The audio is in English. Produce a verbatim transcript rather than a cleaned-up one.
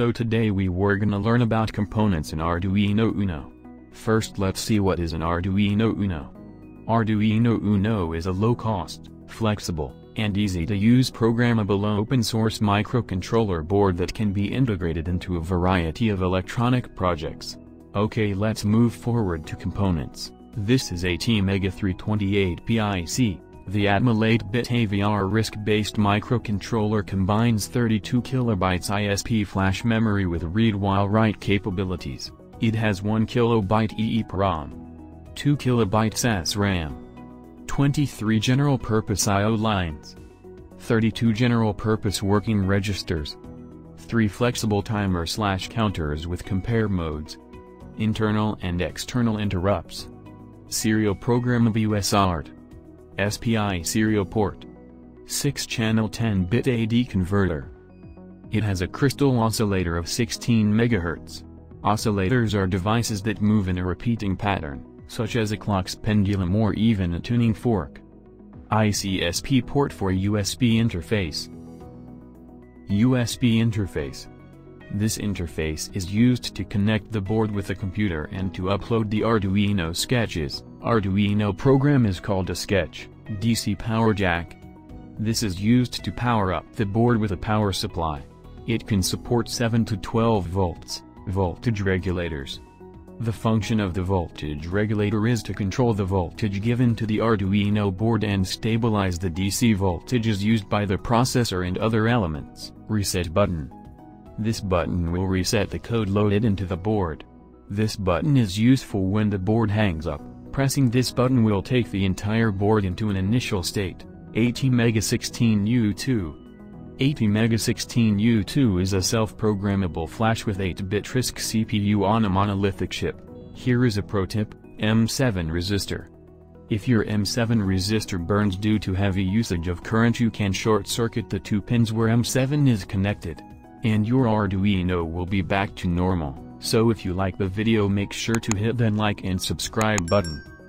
So today we were gonna learn about components in Arduino Uno. First let's see what is an Arduino Uno. Arduino Uno is a low-cost, flexible, and easy-to-use programmable open-source microcontroller board that can be integrated into a variety of electronic projects. Okay, let's move forward to components. This is ATmega three twenty-eight P I C. The Atmel eight bit A V R RISC-based microcontroller combines thirty-two kilobytes I S P flash memory with read-while-write capabilities. It has one kilobyte EEPROM, two kilobytes SRAM, twenty-three general-purpose I O lines, thirty-two general-purpose working registers, three flexible timer/counters with compare modes, internal and external interrupts, serial programmable U S A R T, S P I serial port, six channel ten bit A D converter. It has a crystal oscillator of sixteen megahertz. Oscillators are devices that move in a repeating pattern, such as a clock's pendulum or even a tuning fork. I C S P port for U S B interface. U S B interface. This interface is used to connect the board with a computer and to upload the Arduino sketches. Arduino program is called a sketch. D C power jack. This is used to power up the board with a power supply. It can support seven to twelve volts, voltage regulators. The function of the voltage regulator is to control the voltage given to the Arduino board and stabilize the D C voltages used by the processor and other elements. Reset button. This button will reset the code loaded into the board. This button is useful when the board hangs up. Pressing this button will take the entire board into an initial state. ATmega sixteen U two. ATmega sixteen U two is a self-programmable flash with eight bit RISC C P U on a monolithic chip. Here is a pro tip, M seven resistor. If your M seven resistor burns due to heavy usage of current, you can short-circuit the two pins where M seven is connected, and your Arduino will be back to normal. So if you like the video, make sure to hit that like and subscribe button.